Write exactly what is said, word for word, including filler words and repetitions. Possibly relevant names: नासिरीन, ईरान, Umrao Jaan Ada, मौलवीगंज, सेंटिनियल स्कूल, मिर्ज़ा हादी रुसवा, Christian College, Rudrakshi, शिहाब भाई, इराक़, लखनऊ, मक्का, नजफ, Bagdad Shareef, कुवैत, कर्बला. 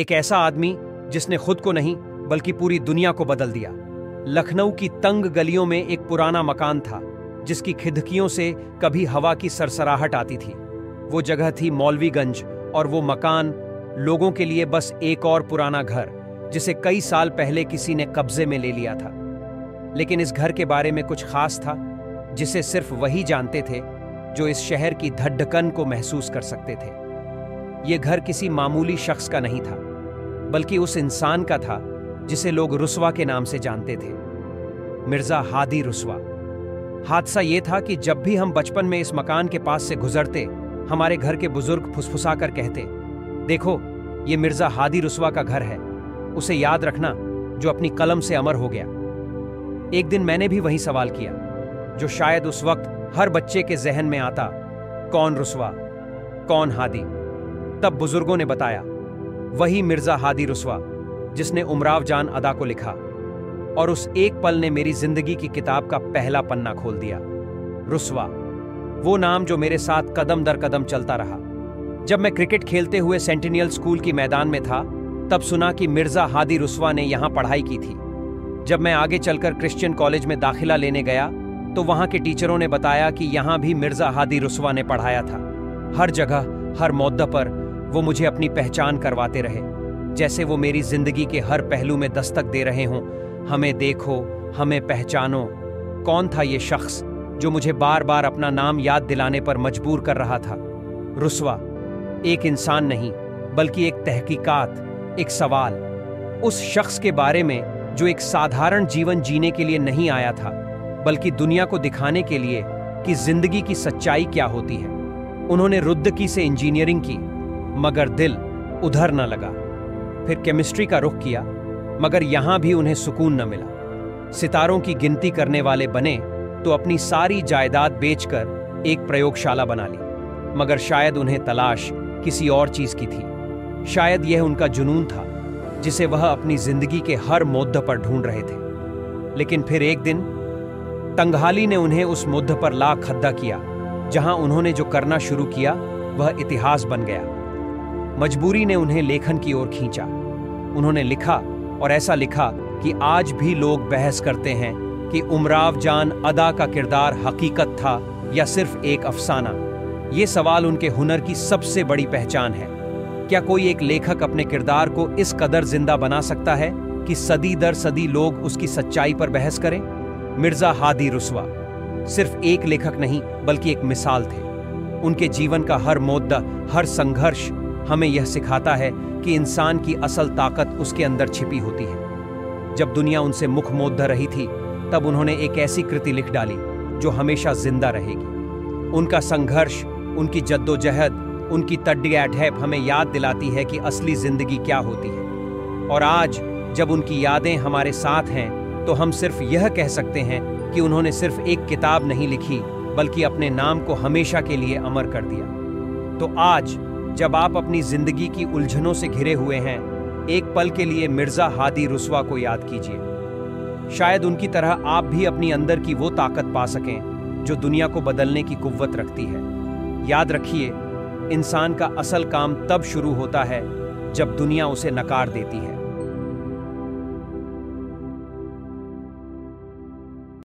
एक ऐसा आदमी जिसने खुद को नहीं बल्कि पूरी दुनिया को बदल दिया। लखनऊ की तंग गलियों में एक पुराना मकान था जिसकी खिड़कियों से कभी हवा की सरसराहट आती थी। वो जगह थी मौलवीगंज और वो मकान लोगों के लिए बस एक और पुराना घर जिसे कई साल पहले किसी ने कब्जे में ले लिया था। लेकिन इस घर के बारे में कुछ खास था जिसे सिर्फ वही जानते थे जो इस शहर की धड़कन को महसूस कर सकते थे। ये घर किसी मामूली शख्स का नहीं था बल्कि उस इंसान का था जिसे लोग रुस्वा के नाम से जानते थे, मिर्जा हादी रुस्वा। हादसा ये था कि जब भी हम बचपन में इस मकान के पास से गुजरते, हमारे घर के बुजुर्ग फुसफुसा कर कहते, देखो ये मिर्जा हादी रुस्वा का घर है, उसे याद रखना जो अपनी कलम से अमर हो गया। एक दिन मैंने भी वही सवाल किया जो शायद उस वक्त हर बच्चे के जहन में आता, कौन रुस्वा कौन हादी। तब बुजुर्गों ने बताया, वही मिर्जा हादी रुस्वा जिसने उमराव जान अदा को लिखा। और उस एक पल ने मेरी जिंदगी की किताब का पहला पन्ना खोल दिया। रुस्वा, वो नाम जो मेरे साथ कदम दर कदम चलता रहा। जब मैं क्रिकेट खेलते हुए सेंटिनियल स्कूल की मैदान में था, तब सुना कि मिर्जा हादी रुस्वा ने यहाँ पढ़ाई की थी। जब मैं आगे चलकर क्रिश्चियन कॉलेज में दाखिला लेने गया तो वहाँ के टीचरों ने बताया कि यहाँ भी मिर्जा हादी रुस्वा ने पढ़ाया था। हर जगह, हर मुद्दे पर वो मुझे अपनी पहचान करवाते रहे, जैसे वो मेरी जिंदगी के हर पहलू में दस्तक दे रहे हों। हमें देखो, हमें पहचानो। कौन था ये शख्स जो मुझे बार बार अपना नाम याद दिलाने पर मजबूर कर रहा था? रुस्वा एक इंसान नहीं बल्कि एक तहकीकात, एक सवाल। उस शख्स के बारे में जो एक साधारण जीवन जीने के लिए नहीं आया था बल्कि दुनिया को दिखाने के लिए कि जिंदगी की सच्चाई क्या होती है। उन्होंने रुद्रकी से इंजीनियरिंग की मगर दिल उधर न लगा, फिर केमिस्ट्री का रुख किया मगर यहाँ भी उन्हें सुकून न मिला। सितारों की गिनती करने वाले बने तो अपनी सारी जायदाद बेचकर एक प्रयोगशाला बना ली, मगर शायद उन्हें तलाश किसी और चीज की थी। शायद यह उनका जुनून था जिसे वह अपनी जिंदगी के हर मुद्दे पर ढूंढ रहे थे। लेकिन फिर एक दिन तंगहाली ने उन्हें उस मुद्दे पर ला खड़ा किया जहाँ उन्होंने जो करना शुरू किया वह इतिहास बन गया। मजबूरी ने उन्हें लेखन की ओर खींचा। उन्होंने लिखा और ऐसा लिखा कि आज भी लोग बहस करते हैं कि उमराव जान अदा का किरदार हकीकत था या सिर्फ एक अफसाना। ये सवाल उनके हुनर की सबसे बड़ी पहचान है। क्या कोई एक लेखक अपने किरदार को इस कदर जिंदा बना सकता है कि सदी दर सदी लोग उसकी सच्चाई पर बहस करें? मिर्जा हादी रुस्वा सिर्फ एक लेखक नहीं बल्कि एक मिसाल थे। उनके जीवन का हर मुद्दा, हर संघर्ष हमें यह सिखाता है कि इंसान की असल ताकत उसके अंदर छिपी होती है। जब दुनिया उनसे मुख मोद्धा रही थी, तब उन्होंने एक ऐसी कृति लिख डाली जो हमेशा जिंदा रहेगी। उनका संघर्ष, उनकी जद्दोजहद, उनकी तड्डी-ए-अठैप हमें याद दिलाती है कि असली जिंदगी क्या होती है। और आज जब उनकी यादें हमारे साथ हैं तो हम सिर्फ यह कह सकते हैं कि उन्होंने सिर्फ एक किताब नहीं लिखी बल्कि अपने नाम को हमेशा के लिए अमर कर दिया। तो आज जब आप अपनी जिंदगी की उलझनों से घिरे हुए हैं, एक पल के लिए मिर्जा हादी रुस्वा को याद कीजिए। शायद उनकी तरह आप भी अपनी अंदर की वो ताकत पा सकें जो दुनिया को बदलने की कुव्वत रखती है। याद रखिए, इंसान का असल काम तब शुरू होता है जब दुनिया उसे नकार देती है।